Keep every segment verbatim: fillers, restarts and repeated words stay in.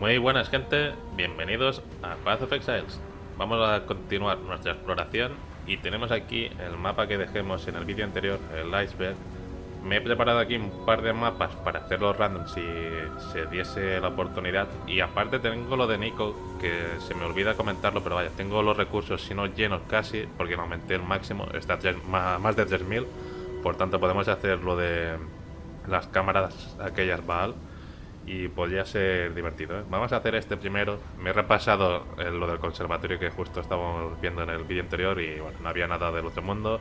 Muy buenas, gente, bienvenidos a Path of Exiles. Vamos a continuar nuestra exploración y tenemos aquí el mapa que dejemos en el vídeo anterior, el Iceberg. Me he preparado aquí un par de mapas para hacerlos random si se diese la oportunidad. Y aparte tengo lo de Nico, que se me olvida comentarlo, pero vaya, tengo los recursos, si no llenos casi, porque lo aumenté el máximo, está más de tres mil. Por tanto podemos hacer lo de las cámaras aquellas Vaal y podría ser divertido, ¿eh? Vamos a hacer este primero. Me he repasado lo del conservatorio que justo estábamos viendo en el vídeo anterior y bueno, no había nada del otro mundo,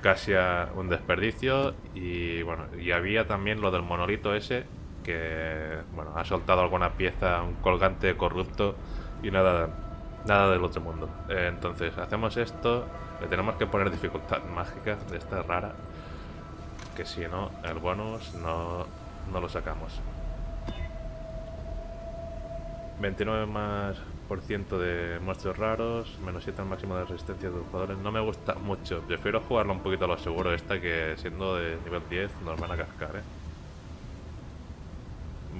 casi un desperdicio. Y bueno, y había también lo del monolito ese que bueno, ha soltado alguna pieza, un colgante corrupto y nada, nada del otro mundo. Entonces hacemos esto, le tenemos que poner dificultad mágica, esta es rara, que si no, el bonus no, no lo sacamos. veintinueve más por ciento de monstruos raros, menos siete al máximo de resistencia de los jugadores. No me gusta mucho, prefiero jugarlo un poquito a lo seguro esta, que siendo de nivel diez nos van a cascar, ¿eh?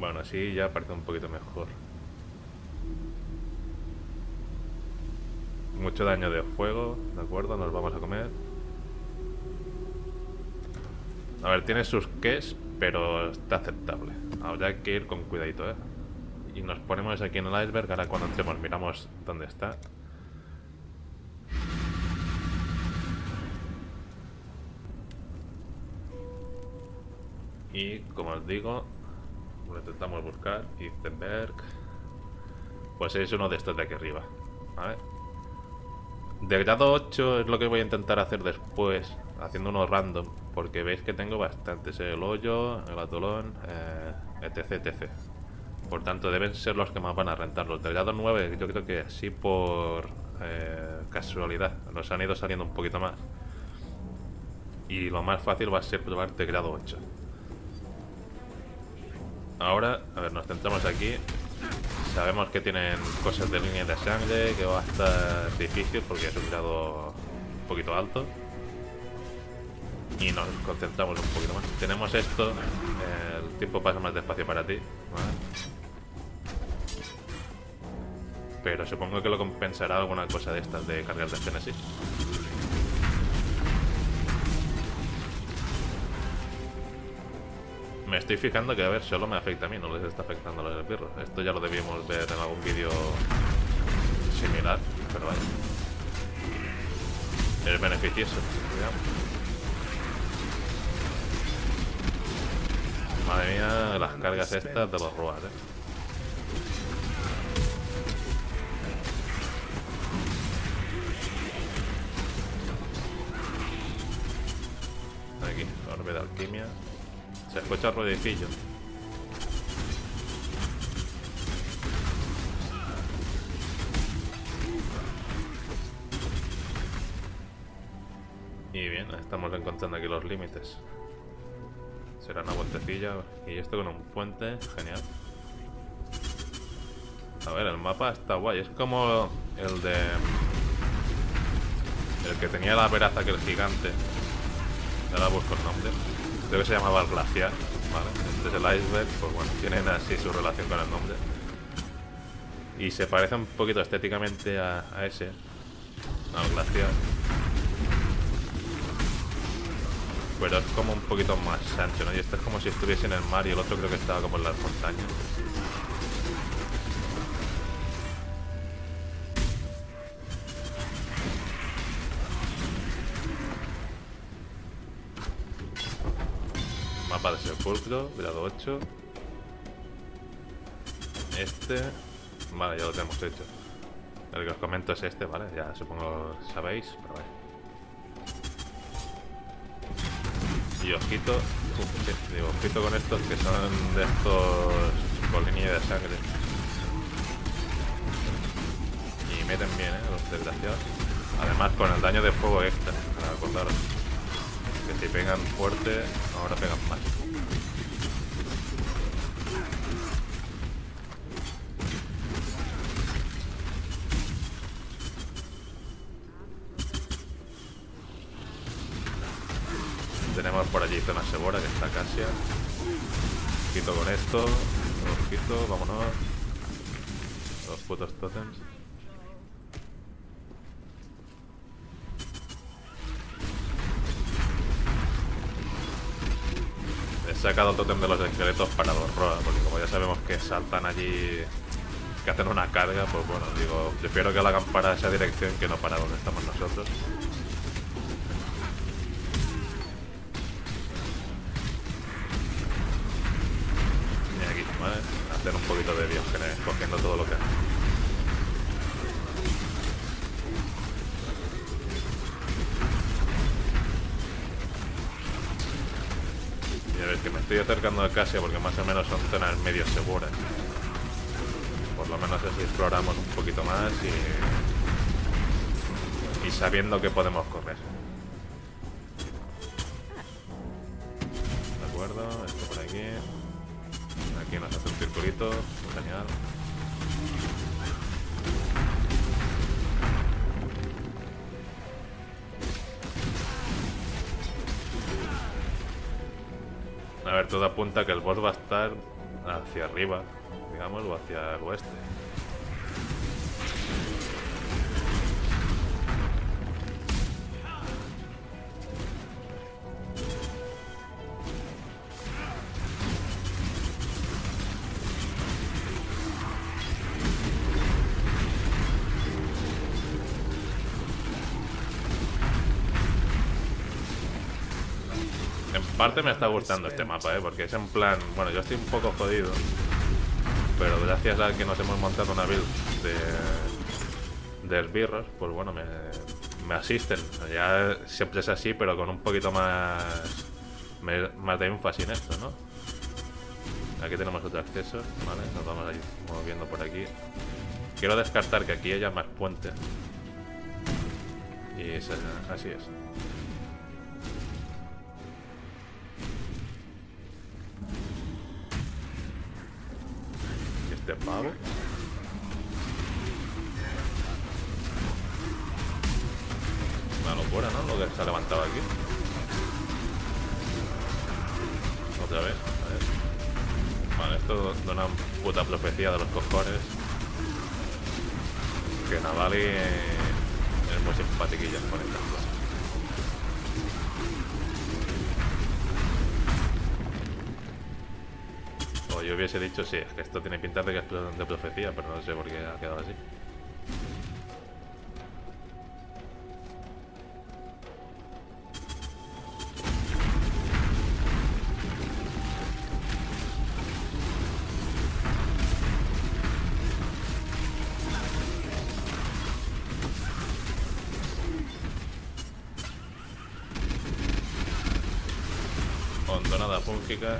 Bueno, así ya parece un poquito mejor. Mucho daño de fuego, de acuerdo, nos vamos a comer. A ver, tiene sus ques, pero está aceptable. Habrá que ir con cuidadito, ¿eh? Y nos ponemos aquí en el iceberg. Ahora cuando entremos miramos dónde está. Y como os digo, lo intentamos buscar. Ichtenberg. Pues es uno de estos de aquí arriba, ¿vale? De grado ocho es lo que voy a intentar hacer después, haciendo unos random, porque veis que tengo bastantes, el hoyo, el atolón, eh, etc, etcétera. Por tanto, deben ser los que más van a rentar. Los del grado nueve, yo creo que así por eh, casualidad nos han ido saliendo un poquito más. Y lo más fácil va a ser probar de grado ocho. Ahora, a ver, nos centramos aquí. Sabemos que tienen cosas de línea de sangre, que va a estar difícil porque es un grado un poquito alto. Y nos concentramos un poquito más. Tenemos esto, el tiempo pasa más despacio para ti, ¿vale? Pero supongo que lo compensará alguna cosa de estas de cargar de Genesis. Me estoy fijando que, a ver, solo me afecta a mí, no les está afectando a los esbirros. Esto ya lo debíamos ver en algún vídeo similar, pero vale, es beneficioso, digamos. Madre mía, las cargas estas de los ruas, ¿eh? Aquí, orbe de alquimia. Se escucha ruidicillo. Y bien, estamos encontrando aquí los límites. Será una vueltecilla. Y esto con un puente, genial. A ver, el mapa está guay. Es como el de... el que tenía la peraza, que el gigante. Ahora busco el nombre. Creo que se llamaba el glaciar, ¿vale? Este es el iceberg, pues bueno, tienen así su relación con el nombre. Y se parece un poquito estéticamente a, a ese, al glaciar. Pero es como un poquito más ancho, ¿no? Y este es como si estuviese en el mar y el otro creo que estaba como en las montañas. Mapa de sepulcro, grado ocho. Este... vale, ya lo tenemos hecho. El que os comento es este, ¿vale? Ya supongo que sabéis, pero vale. Y ojito, uf, sí, digo, ojito con estos que son de estos con línea de sangre. Y meten bien, ¿eh? Los desgraciados. Además con el daño de fuego extra, acordaros. Que si pegan fuerte, ahora pegan más. Tenemos por allí zona segura, que está Cassia. Ojito con esto. Ojito, vámonos. Los putos totems. He sacado el totem de los esqueletos para los Roa, porque como ya sabemos que saltan allí, que hacen una carga, pues bueno, digo, prefiero que la hagan para esa dirección que no para donde estamos nosotros. Y aquí, ¿vale? Hacer un poquito de diógenes, cogiendo todo lo que hay. Que me estoy acercando a Cassia porque más o menos son zonas medio seguras. Por lo menos así exploramos un poquito más y, y sabiendo que podemos correr. De acuerdo, esto por aquí. Aquí nos hace un circulito, genial. A ver, todo apunta que el boss va a estar hacia arriba, digamos, o hacia el oeste. Aparte me está gustando este mapa, ¿eh? Porque es en plan... Bueno, yo estoy un poco jodido, pero gracias a que nos hemos montado una build de, de esbirros, pues bueno, me, me asisten. Ya siempre es así, pero con un poquito más, me, más de énfasis en esto, ¿no? Aquí tenemos otro acceso, ¿vale? Nos vamos a ir moviendo por aquí. Quiero descartar que aquí haya más puentes. Y es, así es. De pavo. Una locura, ¿no? Lo que se ha levantado aquí. Otra vez, a ver. Vale, esto es una puta profecía de los cojones. Que Navali es muy simpatiquilla con estas cosas. Yo hubiese dicho, sí, es que esto tiene pinta de que es de profecía, pero no sé por qué ha quedado así. Hondonada fúngica.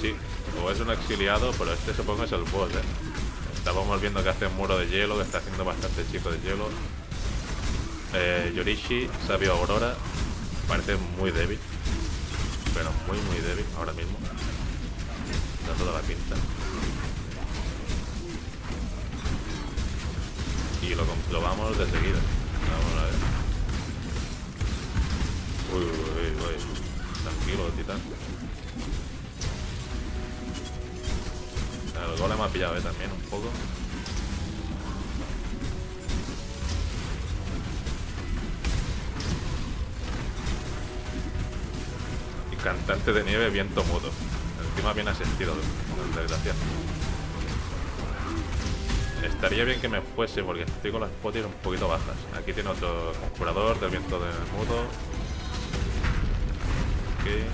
Sí, o es un exiliado, pero este supongo es el boss, ¿eh? Estábamos viendo que hace un muro de hielo, que está haciendo bastante chico de hielo. Eh, Yorishi, sabio Aurora, parece muy débil, pero muy muy débil ahora mismo. Da toda la pinta. Y lo comprobamos de seguida. Vamos a ver. Uy, uy, uy, tranquilo, titán. El golem ha pillado, ¿eh? También un poco. Y cantante de nieve, viento mudo. Encima bien asentido, desgraciado. Estaría bien que me fuese porque estoy con las potis un poquito bajas. Aquí tiene otro conjurador del viento de mudo. Aquí.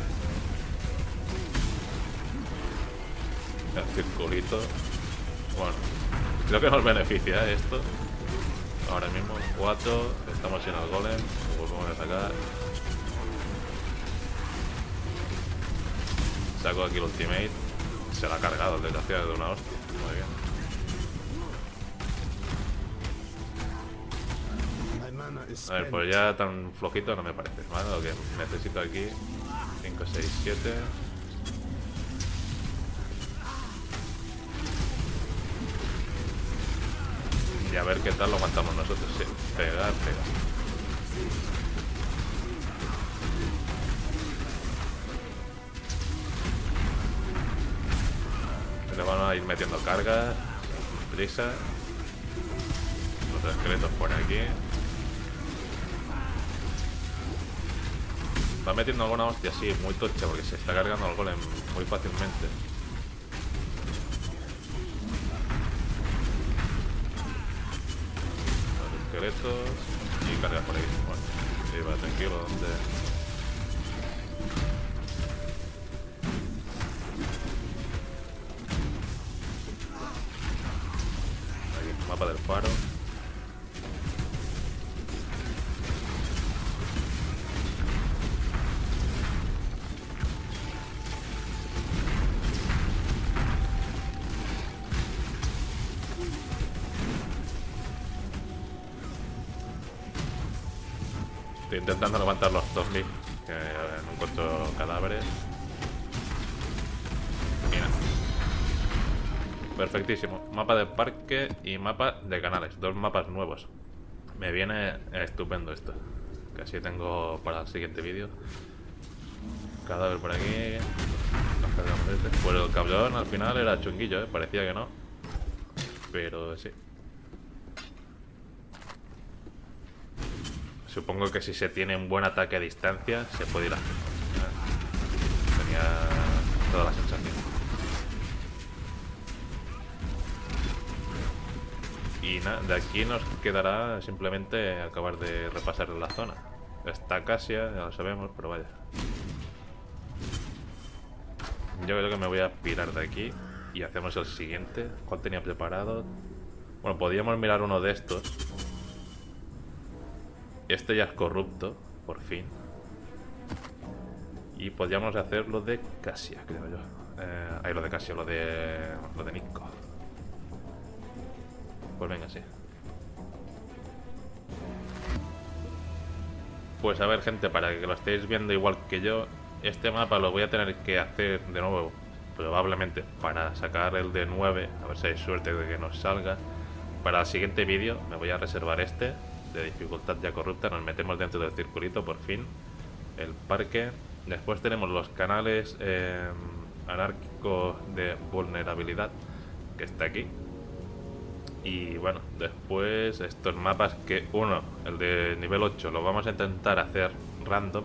El circulito. Bueno, creo que nos beneficia esto. Ahora mismo cuatro. Estamos en el golem. Lo volvemos a sacar. Saco aquí el ultimate. Se la ha cargado el desgraciado de una hostia. Muy bien. A ver, pues ya tan flojito no me parece, ¿vale? Lo que necesito aquí, cinco, seis, siete. Y a ver qué tal lo aguantamos nosotros, sí. Pegar, pegar. Le van a ir metiendo cargas, prisa. Los esqueletos por aquí. Va metiendo alguna hostia así, muy tocha, porque se está cargando al golem muy fácilmente. Los esqueletos y cargas por aquí. Bueno, sí, va tranquilo, ¿dónde? Del faro. Estoy intentando levantar los zombies, que no encuentro cadáveres. Perfectísimo. Mapa de parque y mapa de canales. Dos mapas nuevos. Me viene estupendo esto. Casi tengo para el siguiente vídeo. Cadáver por aquí. Nos cargamos este. Pues el cabrón al final era chunguillo, ¿eh? Parecía que no. Pero sí. Supongo que si se tiene un buen ataque a distancia, se puede ir a hacer. Tenía toda la sensación. Y nada, de aquí nos quedará simplemente acabar de repasar la zona. Está Cassia, ya lo sabemos, pero vaya. Yo creo que me voy a pirar de aquí y hacemos el siguiente. ¿Cuál tenía preparado? Bueno, podríamos mirar uno de estos. Este ya es corrupto, por fin. Y podríamos hacer lo de Cassia, creo yo. Eh, ahí lo de Cassia, lo de, lo de Nico. Pues venga, sí. Pues a ver, gente, para que lo estéis viendo igual que yo, este mapa lo voy a tener que hacer de nuevo, probablemente, para sacar el de nueve, a ver si hay suerte de que nos salga. Para el siguiente vídeo me voy a reservar este, de dificultad ya corrupta, nos metemos dentro del circulito, por fin, el parque. Después tenemos los canales eh, anárquicos de vulnerabilidad, que está aquí. Y bueno, después estos mapas que uno, el de nivel ocho, lo vamos a intentar hacer random.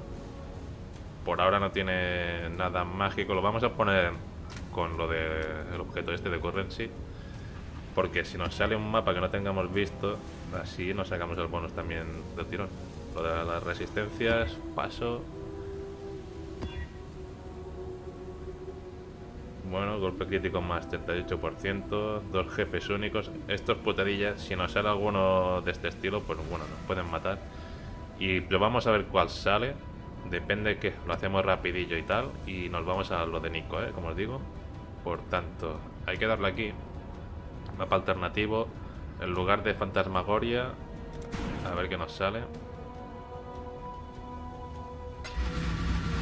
Por ahora no tiene nada mágico, lo vamos a poner con lo del objeto este de currency. Porque si nos sale un mapa que no tengamos visto, así nos sacamos el bonus también del tirón. Lo de las resistencias, paso. Bueno, golpe crítico más treinta y ocho por ciento, dos jefes únicos. Estos putadillas, si nos sale alguno de este estilo, pues bueno, nos pueden matar. Y probamos a ver cuál sale, depende que lo hacemos rapidillo y tal. Y nos vamos a lo de Nico, ¿eh? Como os digo. Por tanto, hay que darle aquí. Mapa alternativo, el lugar de Fantasmagoria. A ver qué nos sale.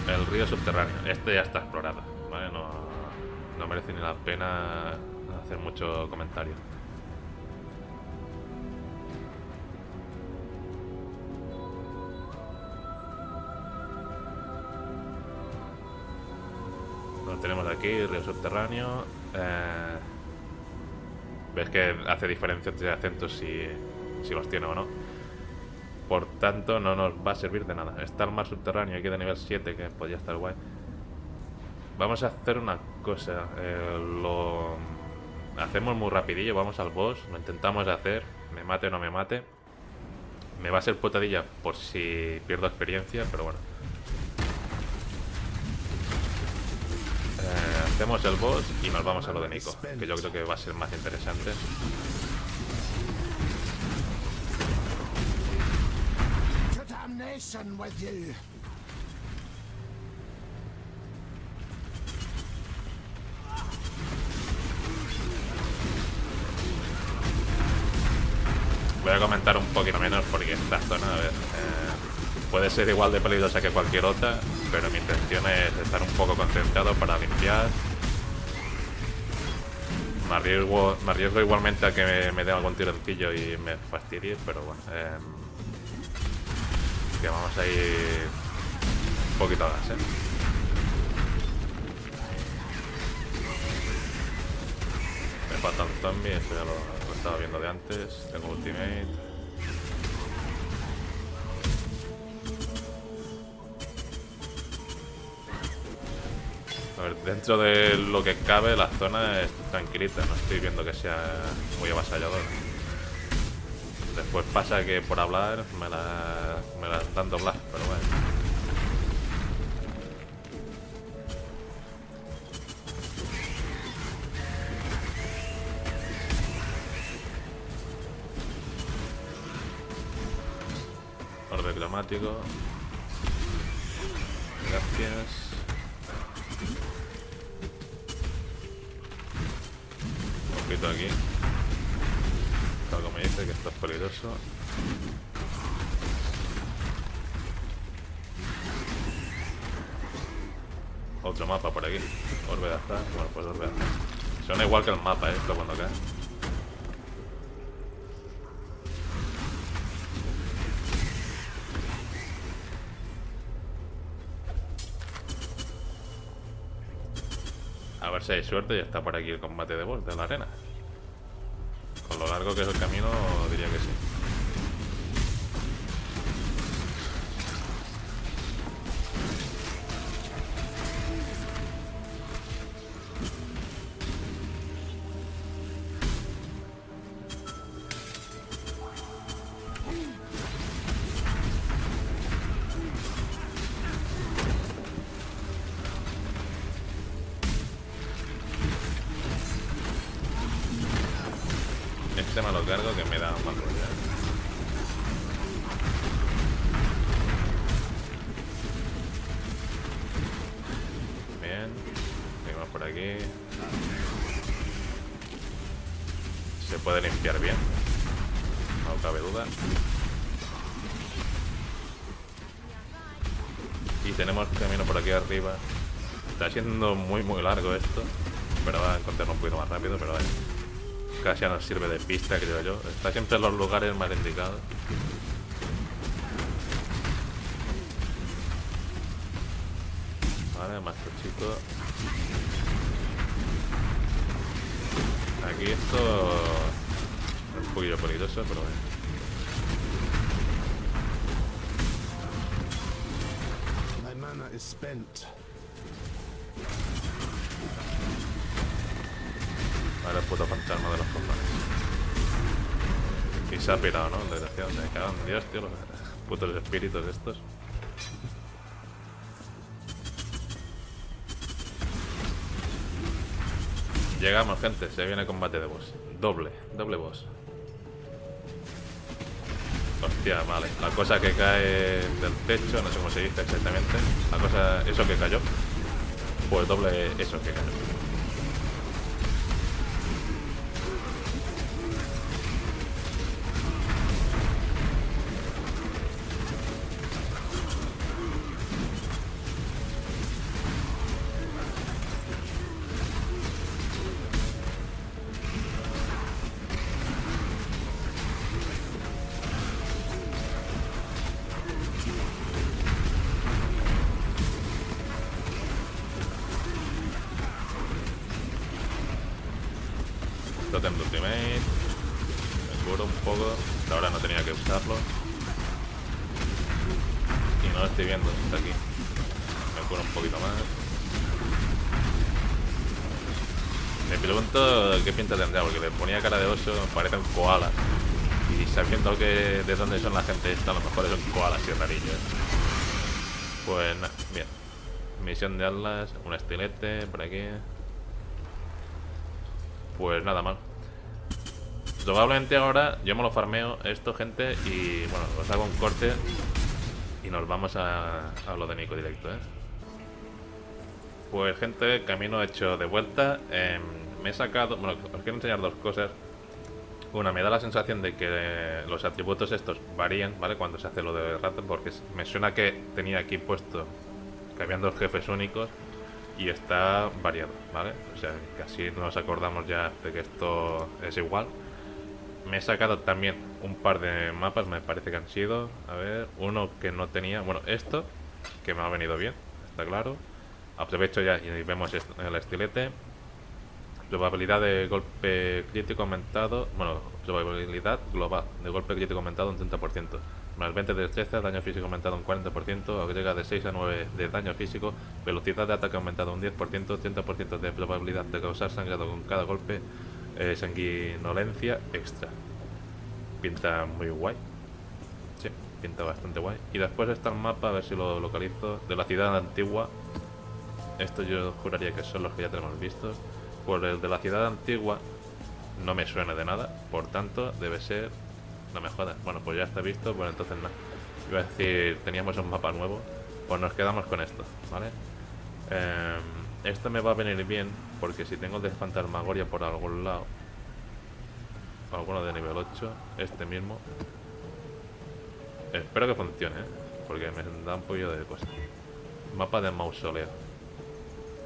El río subterráneo, este ya está explorado, ¿vale? No... No merece ni la pena hacer mucho comentario. Lo tenemos aquí, río subterráneo. Eh, Ves que hace diferencia entre acentos si, si los tiene o no. Por tanto, no nos va a servir de nada. Está el mar subterráneo aquí de nivel siete, que podría estar guay. Vamos a hacer una cosa, eh, lo hacemos muy rapidillo, vamos al boss, lo intentamos hacer, me mate o no me mate. Me va a ser potadilla por si pierdo experiencia, pero bueno. Eh, hacemos el boss y nos vamos a lo de Nico, que yo creo que va a ser más interesante. Voy a voy a comentar un poquito menos porque esta zona, a ver, eh, puede ser igual de peligrosa que cualquier otra, pero mi intención es estar un poco concentrado para limpiar. Me arriesgo, me arriesgo igualmente a que me, me den algún tironcillo y me fastidie, pero bueno. Eh, que vamos a ir un poquito a gas, ¿eh? Me faltan zombies, eso ya lo... Estaba viendo de antes, tengo ultimate. A ver, dentro de lo que cabe la zona es tranquilita, no estoy viendo que sea muy avasallador. Después pasa que por hablar me la, me la dan doblar, pero bueno. Climático. Gracias. Un poquito aquí. Algo me dice que esto es peligroso. Otro mapa por aquí. Orbe de azar. Bueno, pues orbe de azar. Suena igual que el mapa esto cuando cae. A ver si hay suerte y está por aquí el combate de boss de la arena. Con lo largo que es el camino, diría que sí. Este me lo cargo que me da un mal rollo. Bien, seguimos por aquí. Se puede limpiar bien, no cabe duda. Y tenemos camino por aquí arriba. Está siendo muy muy largo esto. Pero va a encontrarnos un poquito más rápido, pero vale. Cassia nos sirve de pista, creo yo. Está siempre en los lugares mal indicados. Vale, más chico. Aquí esto es un poquillo peligroso, pero bueno. My mana is spent. Ahora el puto fantasma de los cojones. Y se ha pirado, ¿no? Desgraciado, se cagan. Dios, tío, los putos espíritus estos. Llegamos, gente. Se viene combate de boss. Doble, doble boss. Hostia, vale. La cosa que cae del techo, no sé cómo se dice exactamente. La cosa, eso que cayó. Pues doble eso que cayó. Totem de ultimate. Me curo un poco. Hasta ahora no tenía que usarlo. Y no lo estoy viendo. Está aquí. Me curo un poquito más. Me pregunto qué pinta tendrá, porque le ponía cara de oso, parece un koala. Y sabiendo que de dónde son la gente esta, a lo mejor es un koala así rarillo. Pues nada, bien. Misión de Atlas, un estilete por aquí. Pues nada mal. Probablemente ahora yo me lo farmeo esto, gente, y bueno, os hago un corte y nos vamos a, a lo de Nico directo, ¿eh? Pues gente, camino hecho de vuelta. Eh, me he sacado... Bueno, os quiero enseñar dos cosas. Una, me da la sensación de que los atributos estos varían, ¿vale? Cuando se hace lo de rato, porque me suena que tenía aquí puesto cambiando los jefes únicos y está variado, ¿vale? O sea, casi nos acordamos ya de que esto es igual. Me he sacado también un par de mapas, me parece que han sido, a ver, uno que no tenía, bueno, esto, que me ha venido bien, está claro. Aprovecho ya y vemos el estilete. Probabilidad de golpe crítico aumentado, bueno, probabilidad global de golpe crítico aumentado un treinta por ciento, más veinte de destreza, daño físico aumentado un cuarenta por ciento, agrega de seis a nueve de daño físico, velocidad de ataque aumentado un diez por ciento, treinta por ciento de probabilidad de causar sangrado con cada golpe, eh, sanguinolencia extra. Pinta muy guay, sí, pinta bastante guay. Y después está el mapa, a ver si lo localizo, de la ciudad antigua. Esto yo juraría que son los que ya tenemos vistos. Por el de la ciudad antigua no me suena de nada, por tanto debe ser... No me jodas. Bueno, pues ya está visto, bueno, entonces nada. Iba a decir, teníamos un mapa nuevo, pues nos quedamos con esto, ¿vale? Eh, esto me va a venir bien, porque si tengo de Fantasmagoria por algún lado, alguno de nivel ocho, este mismo, espero que funcione, ¿eh? Porque me da un pollo de cosas. Mapa de Mausoleo.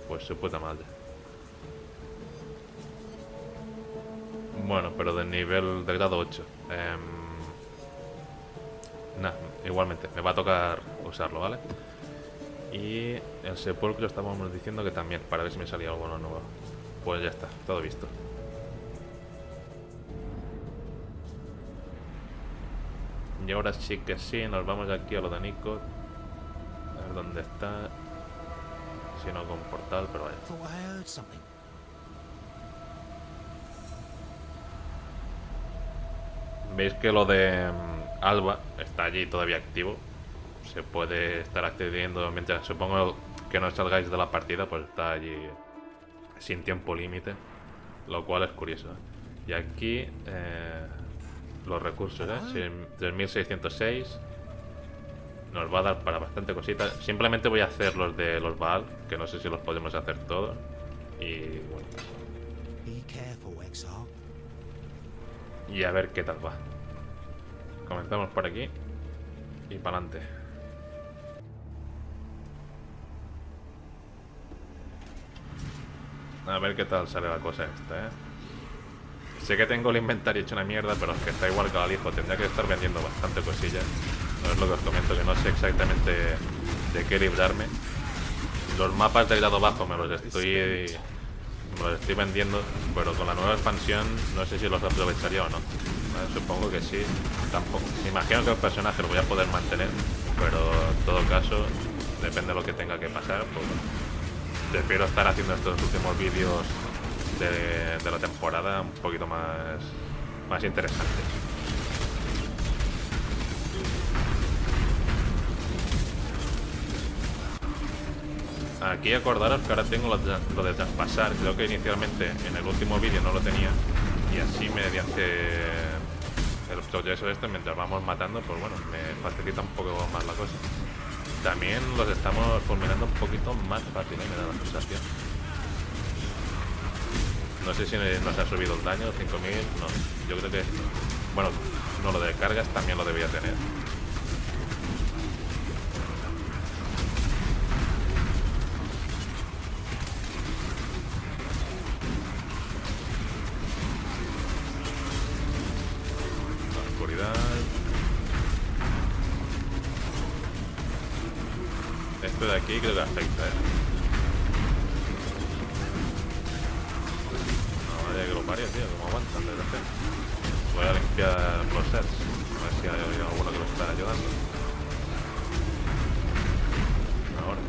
Pues su puta madre. Bueno, pero de nivel de grado ocho. Eh, Nada, igualmente, me va a tocar usarlo, ¿vale? Y el sepulcro estábamos diciendo que también, para ver si me salía alguno nuevo. Pues ya está, todo visto. Y ahora sí que sí, nos vamos aquí a lo de Nico. A ver dónde está. Si no, con portal, pero vaya. Veis que lo de Alba está allí todavía activo. Se puede estar accediendo mientras, supongo que no salgáis de la partida, pues está allí sin tiempo límite, lo cual es curioso. Y aquí eh, los recursos, ¿eh? tres mil seiscientos seis nos va a dar para bastante cositas. Simplemente voy a hacer los de los Baal, que no sé si los podemos hacer todos. Y bueno, y a ver qué tal va. Comenzamos por aquí y para adelante. A ver qué tal sale la cosa esta, ¿eh? Sé que tengo el inventario hecho una mierda, pero es que está igual que al hijo. Tendría que estar vendiendo bastante cosillas. No es lo que os comento, que no sé exactamente de qué librarme. Los mapas de grado bajo me los estoy... Me los estoy vendiendo, pero con la nueva expansión no sé si los aprovecharía o no. Bueno, supongo que sí, tampoco. Me imagino que el personaje lo voy a poder mantener, pero en todo caso, depende de lo que tenga que pasar. Pues, prefiero estar haciendo estos últimos vídeos de, de la temporada un poquito más, más interesantes. Aquí acordaros que ahora tengo lo de, lo de traspasar, creo que inicialmente en el último vídeo no lo tenía, y así mediante el proceso este, mientras vamos matando, pues bueno, me facilita un poco más la cosa. También los estamos fulminando un poquito más fácil, me da la sensación. No sé si nos ha subido el daño, cinco mil, no, yo creo que... Bueno, no, lo de cargas también lo debía tener. Esto de aquí creo que afecta, ¿eh? No, vaya que lo parió, tío, como aguantan desde hacer. Voy a limpiar los sets, a ver si hay alguno que nos está ayudando. Ahora.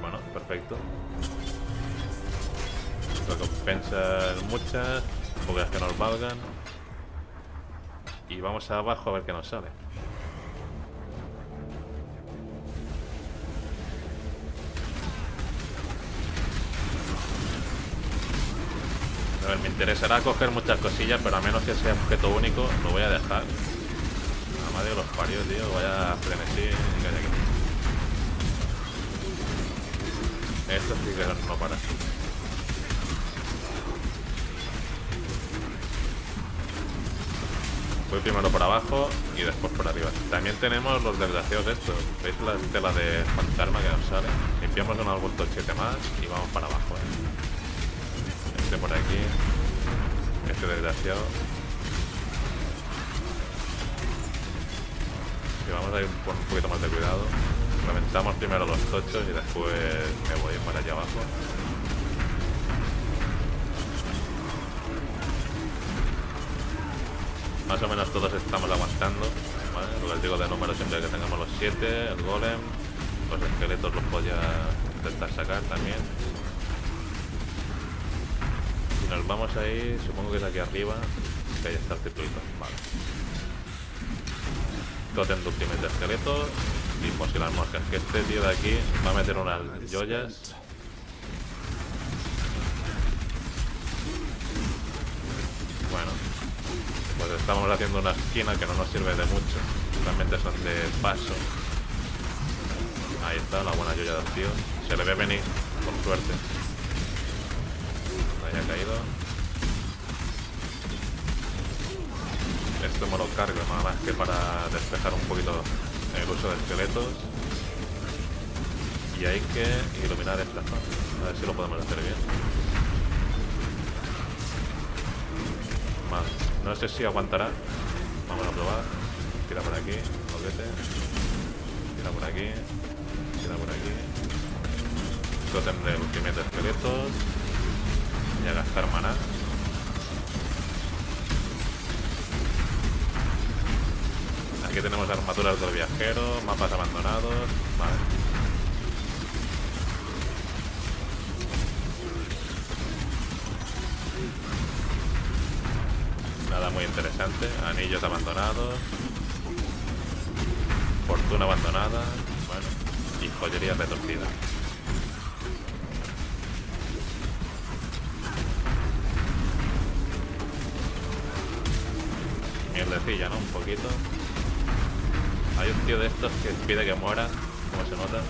Bueno, perfecto. Recompensas muchas, pocas que nos valgan. Y vamos abajo a ver qué nos sale. A ver, me interesará coger muchas cosillas, pero a menos que sea objeto único, lo voy a dejar. La madre de los parios, tío, vaya frenesí que hay aquí. Esto sí que no para. Voy primero por abajo y después por arriba. También tenemos los desgraciados estos. ¿Veis la tela de fantasma que nos sale? Limpiamos de unos vueltos siete más y vamos para abajo, ¿eh? Este por aquí. Este desgraciado. Y vamos a ir con un poquito más de cuidado. Reventamos primero los tochos y después me voy para allá abajo. Más o menos todos estamos aguantando, ¿vale? Lo que les digo de número, siempre que tengamos los siete, el golem, los esqueletos los voy a intentar sacar también. Y nos vamos a ir, supongo que es aquí arriba, que ahí está el circuito, vale. Totem de ultimate de esqueletos y por si las moscas, que este tío de aquí va a meter unas joyas. Bueno. Pues estamos haciendo una esquina que no nos sirve de mucho. Realmente son de paso. Ahí está la buena joya del tío. Se le ve venir, por suerte. Ahí ha caído. Esto me lo cargo, nada más que para despejar un poquito el uso de esqueletos. Y hay que iluminar esta zona. A ver si lo podemos hacer bien. Vale. No sé si aguantará. Vamos a probar. Tira por aquí, doblete. Tira por aquí. Tira por aquí. Totem de ultimate esqueletos. Y a gastar maná. Aquí tenemos armaduras del viajero, mapas abandonados. Vale. Nada muy interesante, anillos abandonados, fortuna abandonada, bueno, y joyería retorcida. Mierdecilla, ¿no? Un poquito. Hay un tío de estos que pide que muera, como se nota.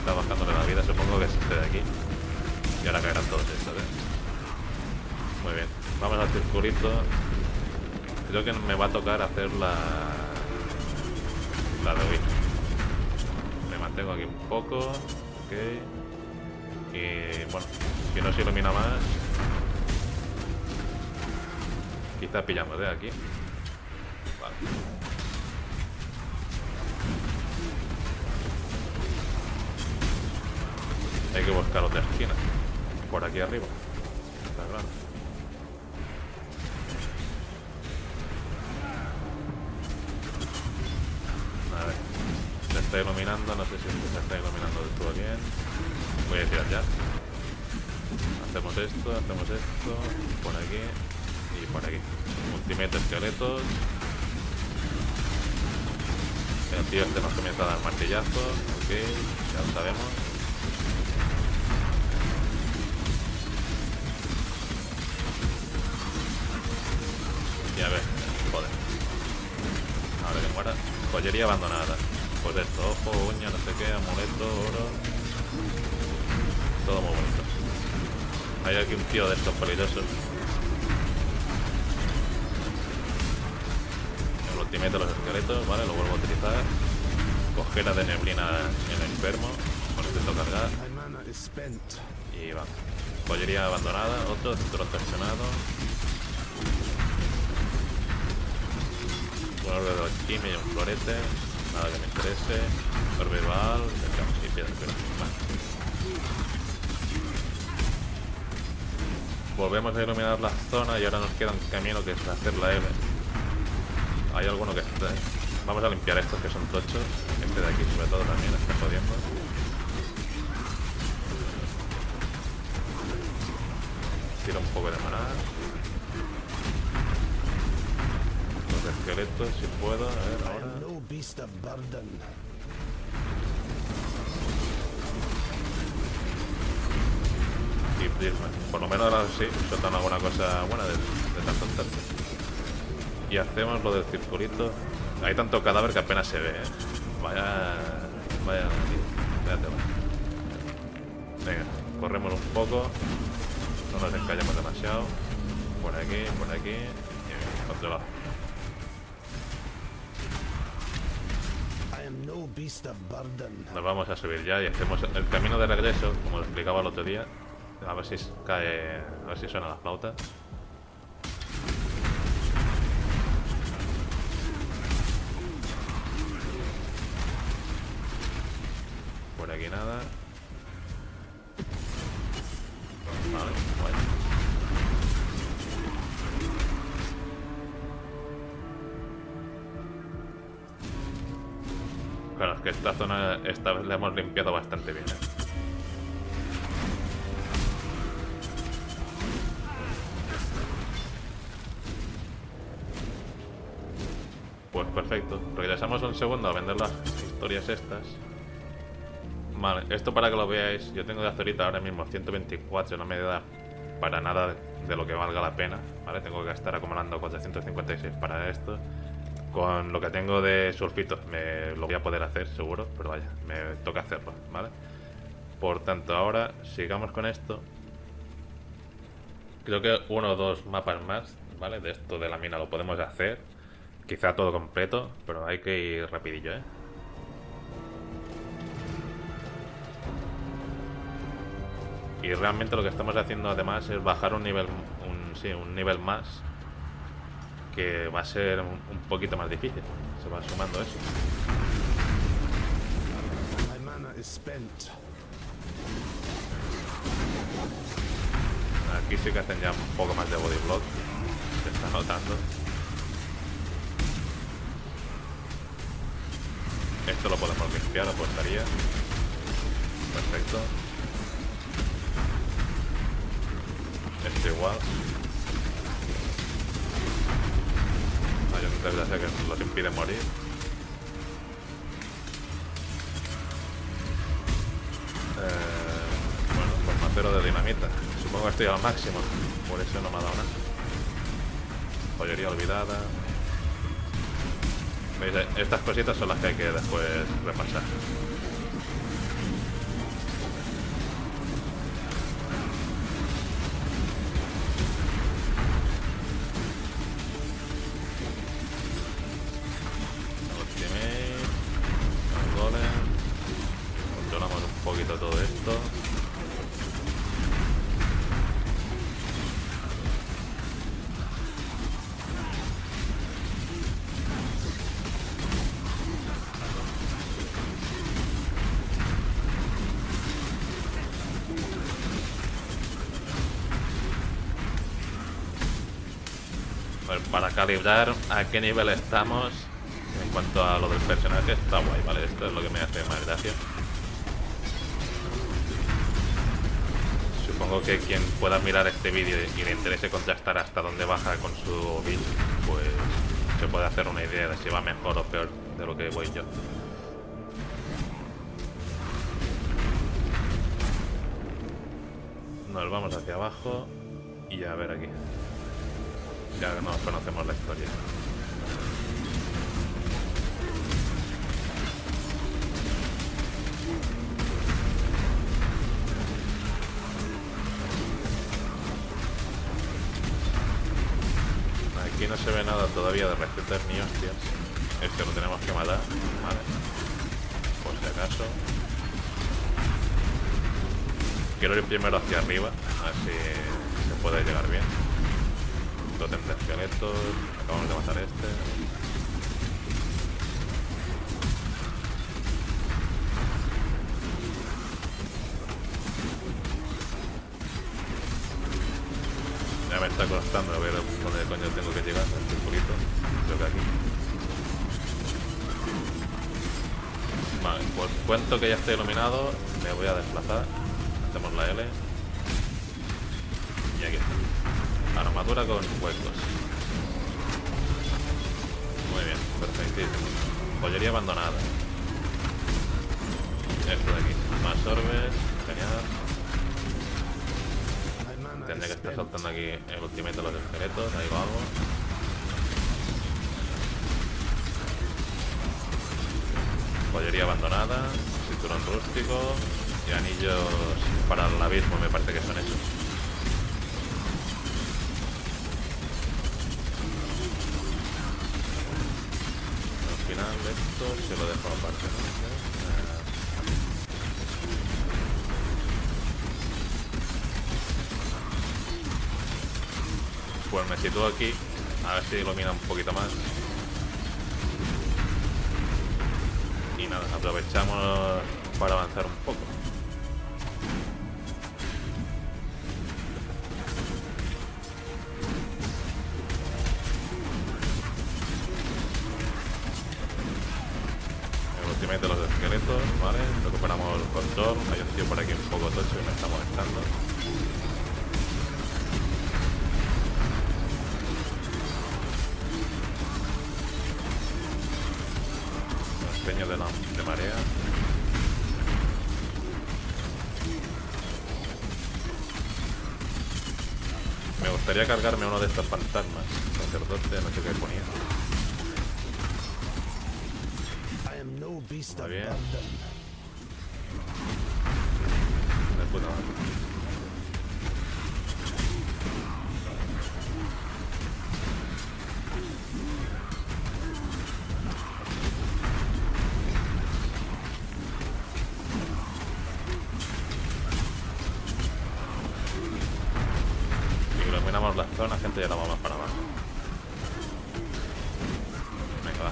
Está bajándole la vida, supongo que es este de aquí. Y ahora caerán todos estos, ¿eh? Muy bien, vamos al circulito. Creo que me va a tocar hacer la la de hoy. Me mantengo aquí un poco, ok. Y bueno, si no se ilumina más, quizá pillamos de aquí. Vale. Hay que buscar otra esquina por aquí arriba. Está claro. Iluminando, no sé si se está iluminando del todo bien. Voy a tirar ya. Hacemos esto, hacemos esto, por aquí y por aquí. Ultimate esqueletos. El tío este nos comienza a dar martillazos. Ok, ya lo sabemos. Y a ver, joder. Ahora que muera. Joyería abandonada. Pues esto, ojo, uña, no sé qué, amuleto, oro. Todo muy bonito. Hay aquí un tío de estos peligrosos. El ultimate de los esqueletos, vale, lo vuelvo a utilizar. Cojera de neblina en el enfermo. Con intento cargar. Y va. Pollería abandonada, otro, centro traccionado. Un orbe de alquimia y un florete. Nada que me interese. Orbe Vaal, dejamos y piedra, pero vale. Volvemos a iluminar la zona y ahora nos queda un camino que es hacer la L. Hay alguno que está. Vamos a limpiar estos que son tochos. Este de aquí sobre todo también está jodiendo. Tira un poco de maná. Los esqueletos si puedo. A ver ahora. Y prisma. Por lo menos ahora sí, soltan alguna cosa buena de, de tanto tanto. Y hacemos lo del circulito. Hay tanto cadáver que apenas se ve, ¿eh? Vaya. Vaya. Espérate, va. Venga, corremos un poco. No nos encallemos demasiado. Por aquí, por aquí. Y bien, controlado. Nos vamos a subir ya y hacemos el camino de regreso, como lo explicaba el otro día. A ver si cae, a ver si suena la flauta. Por aquí nada. Vale, bueno. Claro, es que esta zona esta vez la hemos limpiado bastante bien, ¿eh? Pues perfecto. Regresamos un segundo a vender las historias estas. Vale, esto para que lo veáis, yo tengo de hasta ahorita ahora mismo ciento veinticuatro, no me da para nada de lo que valga la pena, ¿vale? Tengo que estar acumulando cuatrocientos cincuenta y seis para esto. Con lo que tengo de sulfitos me lo voy a poder hacer seguro, pero vaya, me toca hacerlo, ¿vale? Por tanto, ahora sigamos con esto. Creo que uno o dos mapas más, ¿vale? De esto de la mina lo podemos hacer, quizá todo completo, pero hay que ir rapidillo, ¿eh? Y realmente lo que estamos haciendo además es bajar un nivel, un, sí, un nivel más, que va a ser un, un poquito más difícil. Se va sumando eso. Aquí sí que hacen ya un poco más de body block. Se está notando. Esto lo podemos limpiar, apostaría. Perfecto. Esto igual. Hay un desgracia que los impide morir. Eh, bueno, pues macero de dinamita. Supongo que estoy al máximo. Por eso no me ha dado nada. Joyería olvidada. ¿Veis? Estas cositas son las que hay que después repasar. Para calibrar a qué nivel estamos en cuanto a lo del personaje está guay, ¿vale? Esto es lo que me hace más gracia. Supongo que quien pueda mirar este vídeo y le interese contrastar hasta dónde baja con su build, pues se puede hacer una idea de si va mejor o peor de lo que voy yo. Nos vamos hacia abajo y a ver aquí. Ya no conocemos la historia. Aquí no se ve nada todavía de recetas ni hostias. Este lo tenemos que matar, vale. Por si acaso. Quiero ir primero hacia arriba, así se puede llegar bien. Totem de esqueletos, acabamos de matar a este. Ya me está costando, a ver dónde coño tengo que llegar, el circulito, creo que aquí. Vale, pues cuento que ya estoy iluminado, me voy a desplazar, hacemos la L. Y aquí está. Armadura con huecos. Muy bien, perfectísimo. Joyería abandonada. Esto de aquí. Más orbes. Genial. Tendría que estar saltando aquí el ultimate de los esqueletos. Ahí vamos. Joyería abandonada. Cinturón rústico. Y anillos para el abismo, me parece que son esos. final esto se lo dejo aparte, ¿no? Eh... Pues me sitúo aquí, a ver si ilumina un poquito más. Y nada, aprovechamos para avanzar un poco. El ultimate de los esqueletos, ¿vale? Recuperamos el control. Hay un tío por aquí un poco tocho y me está molestando. Peño de, de marea. Me gustaría cargarme uno de estos fantasmas. Sacerdote, no sé qué ponía. Está bien. De puta madre. La zona, gente, ya la vamos para abajo. Venga, va.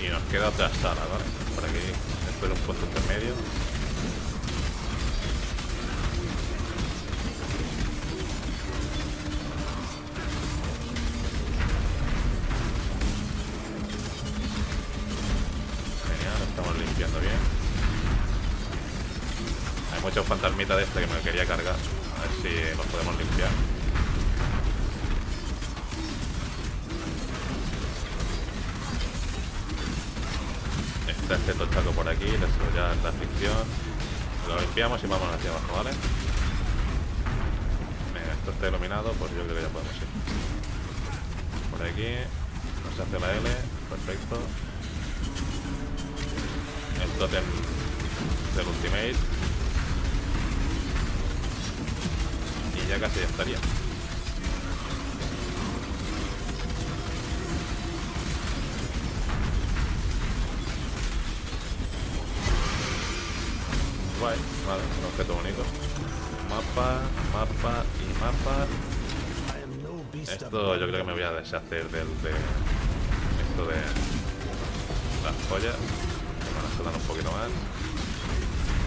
Y nos queda otra sala, ¿vale? Por aquí, después de un puesto intermedio. Muchos fantasmitas de este que me quería cargar. A ver si los podemos limpiar. Está este tochaco por aquí, le subo ya la fricción. Lo limpiamos y vamos hacia abajo, ¿vale? Mira, esto está iluminado, pues yo creo que ya podemos ir. Por aquí, nos hace la L, perfecto. El tótem del ultimate. Ya casi ya estaría. Guay, vale, un objeto bonito. Mapa, mapa y mapa. Esto yo creo que me voy a deshacer del de esto de las joyas. Que me van a soltar un poquito más.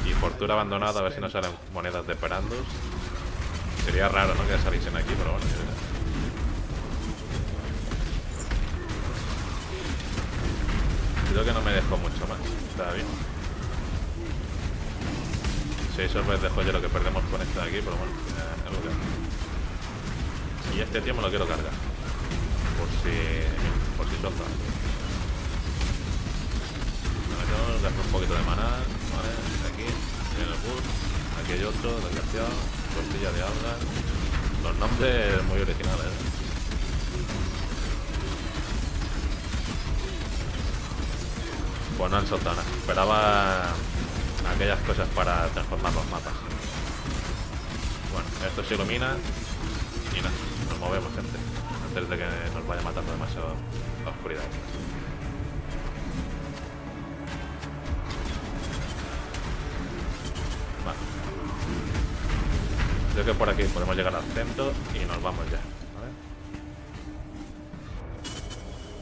Y fortuna abandonada, a ver si nos salen monedas de Perandus. Sería raro, ¿no? Que saliesen aquí, pero bueno, yo creo. Creo que no me dejó mucho más. Está bien. seis sorbes de joya lo que perdemos con esta de aquí, pero bueno, eh, algo que... Y este tío me lo quiero cargar. Por si... por si solta. Bueno, yo gasto un poquito de maná. Vale, aquí. En el bus. Aquí hay otro, desgraciado. Costilla de Alba. Los nombres muy originales, ¿eh? Pues no han soltado nada. Esperaba aquellas cosas para transformar los mapas. Bueno, esto se ilumina y nada, nos movemos, gente, antes de que nos vaya matando demasiado la oscuridad. Creo que por aquí podemos llegar al centro y nos vamos ya,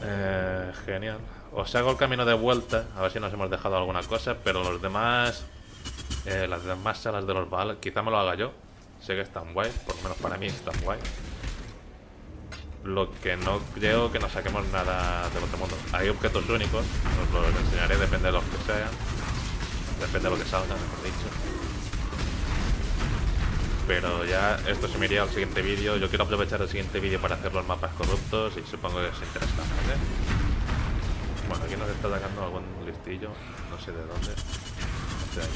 ¿vale? Eh, genial. Os hago el camino de vuelta, a ver si nos hemos dejado alguna cosa, pero los demás, eh, las demás salas de los Vaal, quizá me lo haga yo. Sé que están guay, por lo menos para mí están guay. Lo que no creo que nos saquemos nada del otro mundo. Hay objetos únicos, os los enseñaré, depende de los que sean. Depende de lo que salga, mejor dicho. Pero ya esto se me iría al siguiente vídeo. Yo quiero aprovechar el siguiente vídeo para hacer los mapas corruptos y supongo que es interesante, ¿eh? Bueno, aquí nos está atacando algún listillo. No sé de dónde. Este de ahí.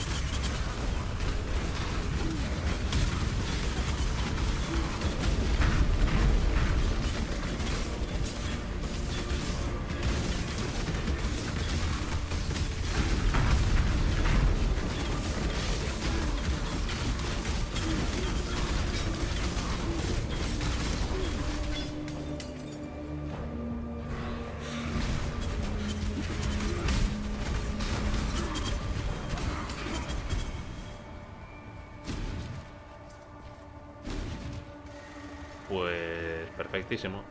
Pues perfectísimo.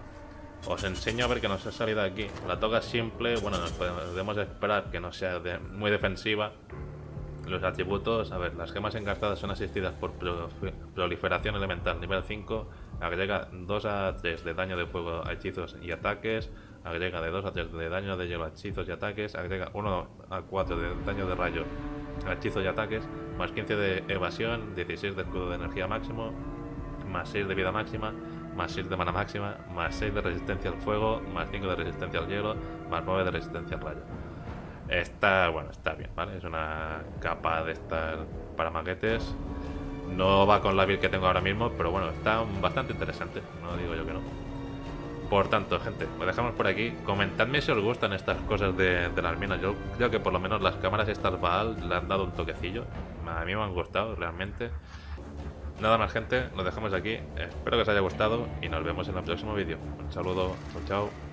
Os enseño a ver que nos ha salido aquí. La toca simple, bueno, nos podemos esperar que no sea de, muy defensiva. Los atributos, a ver, las gemas encartadas son asistidas por proliferación elemental. Nivel cinco, agrega dos a tres de daño de fuego a hechizos y ataques. Agrega de dos a tres de daño de hielo a hechizos y ataques. Agrega uno a cuatro de daño de rayo a hechizos y ataques. Más quince de evasión, dieciséis de escudo de energía máximo. Más seis de vida máxima. Más seis de mana máxima, más seis de resistencia al fuego, más cinco de resistencia al hielo, más nueve de resistencia al rayo. Está, bueno, está bien, ¿vale? Es una capa de estas para maquetes. No va con la build que tengo ahora mismo, pero bueno, está bastante interesante, no digo yo que no. Por tanto, gente, lo dejamos por aquí. Comentadme si os gustan estas cosas de, de las minas. Yo creo que por lo menos las cámaras estas Vaal le han dado un toquecillo. A mí me han gustado, realmente. Nada más, gente, lo dejamos aquí, espero que os haya gustado y nos vemos en el próximo vídeo. Un saludo, chao, chao.